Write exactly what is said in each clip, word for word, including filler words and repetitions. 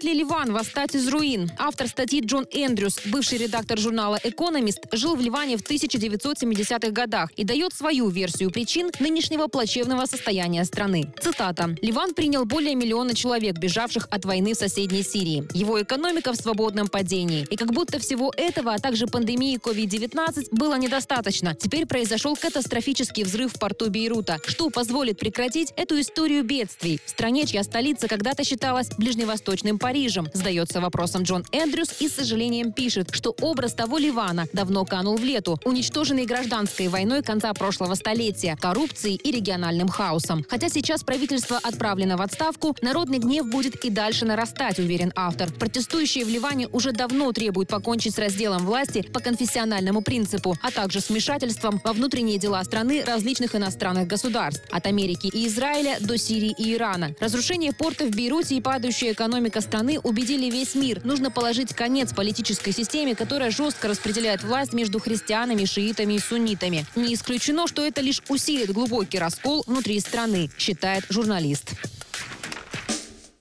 Сможет ли Ливан восстать из руин? Автор статьи Джон Эндрюс, бывший редактор журнала «Экономист», жил в Ливане в тысяча девятьсот семидесятых годах и дает свою версию причин нынешнего плачевного состояния страны. Цитата. «Ливан принял более миллиона человек, бежавших от войны в соседней Сирии. Его экономика в свободном падении. И как будто всего этого, а также пандемии ковид девятнадцать, было недостаточно. Теперь произошел катастрофический взрыв в порту Бейрута, что позволит прекратить эту историю бедствий. В стране, чья столица когда-то считалась ближневосточным Парижем», задается вопросом Джон Эндрюс и с сожалением пишет, что образ того Ливана давно канул в лету, уничтоженный гражданской войной конца прошлого столетия, коррупцией и региональным хаосом. Хотя сейчас правительство отправлено в отставку, народный гнев будет и дальше нарастать, уверен автор. Протестующие в Ливане уже давно требуют покончить с разделом власти по конфессиональному принципу, а также с вмешательством во внутренние дела страны различных иностранных государств, от Америки и Израиля до Сирии и Ирана. Разрушение порта в Бейруте и падающая экономика страны убедили весь мир. Нужно положить конец политической системе, которая жестко распределяет власть между христианами, шиитами и суннитами. Не исключено, что это лишь усилит глубокий раскол внутри страны, считает журналист.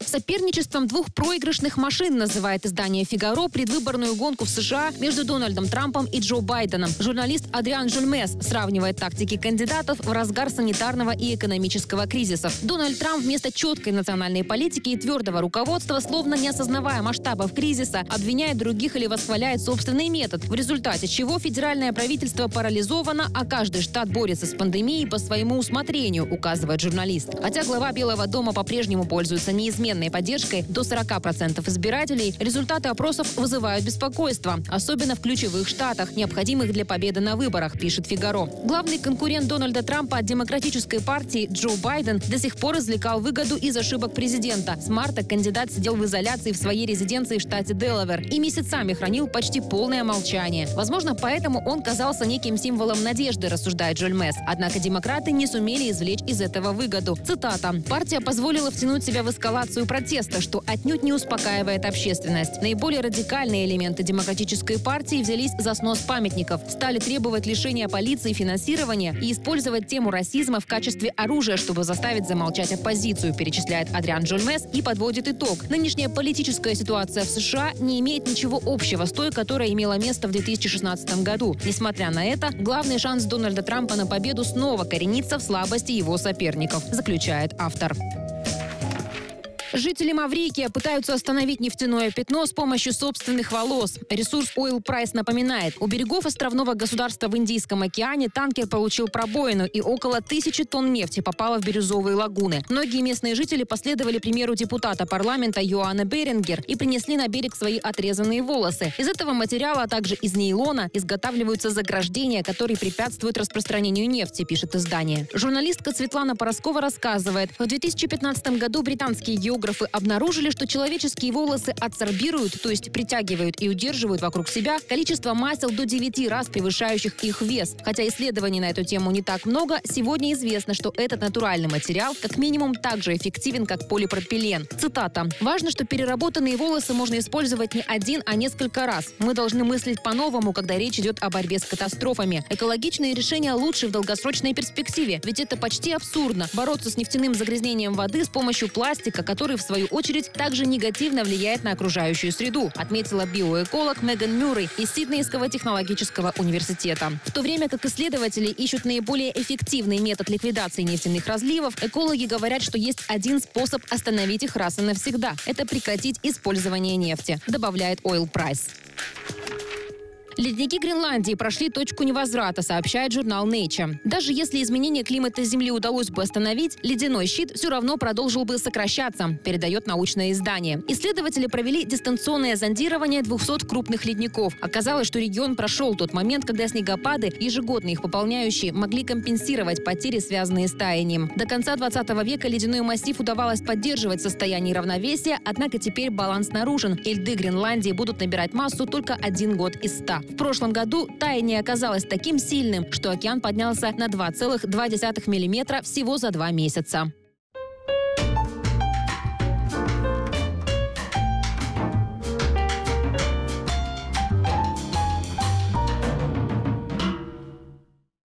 Соперничеством двух проигрышных машин называет издание «Фигаро» предвыборную гонку в США между Дональдом Трампом и Джо Байденом. Журналист Адриен Жольмс сравнивает тактики кандидатов в разгар санитарного и экономического кризисов. Дональд Трамп вместо четкой национальной политики и твердого руководства, словно не осознавая масштабов кризиса, обвиняет других или восхваляет собственный метод, в результате чего федеральное правительство парализовано, а каждый штат борется с пандемией по своему усмотрению, указывает журналист. Хотя глава Белого дома по-прежнему пользуется неизменной поддержкой до сорока процентов избирателей, результаты опросов вызывают беспокойство, особенно в ключевых штатах, необходимых для победы на выборах, пишет «Фигаро». Главный конкурент Дональда Трампа от демократической партии Джо Байден до сих пор извлекал выгоду из ошибок президента. С марта кандидат сидел в изоляции в своей резиденции в штате Делавэр и месяцами хранил почти полное молчание. Возможно, поэтому он казался неким символом надежды, рассуждает Жольмс. Однако демократы не сумели извлечь из этого выгоду. Цитата. «Партия позволила втянуть себя в эскалацию протеста, что отнюдь не успокаивает общественность. Наиболее радикальные элементы демократической партии взялись за снос памятников, стали требовать лишения полиции финансирования и использовать тему расизма в качестве оружия, чтобы заставить замолчать оппозицию», перечисляет Адриен Жольмс и подводит итог. Нынешняя политическая ситуация в США не имеет ничего общего с той, которая имела место в две тысячи шестнадцатом году. Несмотря на это, главный шанс Дональда Трампа на победу снова коренится в слабости его соперников, заключает автор. Жители Маврикия пытаются остановить нефтяное пятно с помощью собственных волос. Ресурс Oil Price напоминает, у берегов островного государства в Индийском океане танкер получил пробоину, и около тысячи тонн нефти попало в бирюзовые лагуны. Многие местные жители последовали примеру депутата парламента Йоанны Беринджер и принесли на берег свои отрезанные волосы. Из этого материала, а также из нейлона, изготавливаются заграждения, которые препятствуют распространению нефти, пишет издание. Журналистка Светлана Пороскова рассказывает, в две тысячи пятнадцатом году британские геологи обнаружили, что человеческие волосы адсорбируют, то есть притягивают и удерживают вокруг себя количество масел до девяти раз превышающих их вес. Хотя исследований на эту тему не так много, сегодня известно, что этот натуральный материал как минимум так же эффективен, как полипропилен. Цитата. «Важно, что переработанные волосы можно использовать не один, а несколько раз. Мы должны мыслить по-новому, когда речь идет о борьбе с катастрофами. Экологичные решения лучше в долгосрочной перспективе, ведь это почти абсурдно – бороться с нефтяным загрязнением воды с помощью пластика, который в свою очередь также негативно влияет на окружающую среду», отметила биоэколог Меган Мюррей из Сиднейского технологического университета. В то время как исследователи ищут наиболее эффективный метод ликвидации нефтяных разливов, экологи говорят, что есть один способ остановить их раз и навсегда – это прекратить использование нефти, добавляет Oil Price. Ледники Гренландии прошли точку невозврата, сообщает журнал Nature. Даже если изменение климата Земли удалось бы остановить, ледяной щит все равно продолжил бы сокращаться, передает научное издание. Исследователи провели дистанционное зондирование двухсот крупных ледников. Оказалось, что регион прошел тот момент, когда снегопады, ежегодно их пополняющие, могли компенсировать потери, связанные с таянием. До конца двадцатого века ледяной массив удавалось поддерживать состояние равновесия, однако теперь баланс нарушен, и льды Гренландии будут набирать массу только один год из ста. В прошлом году таяние оказалось таким сильным, что океан поднялся на два целых две десятых миллиметра всего за два месяца.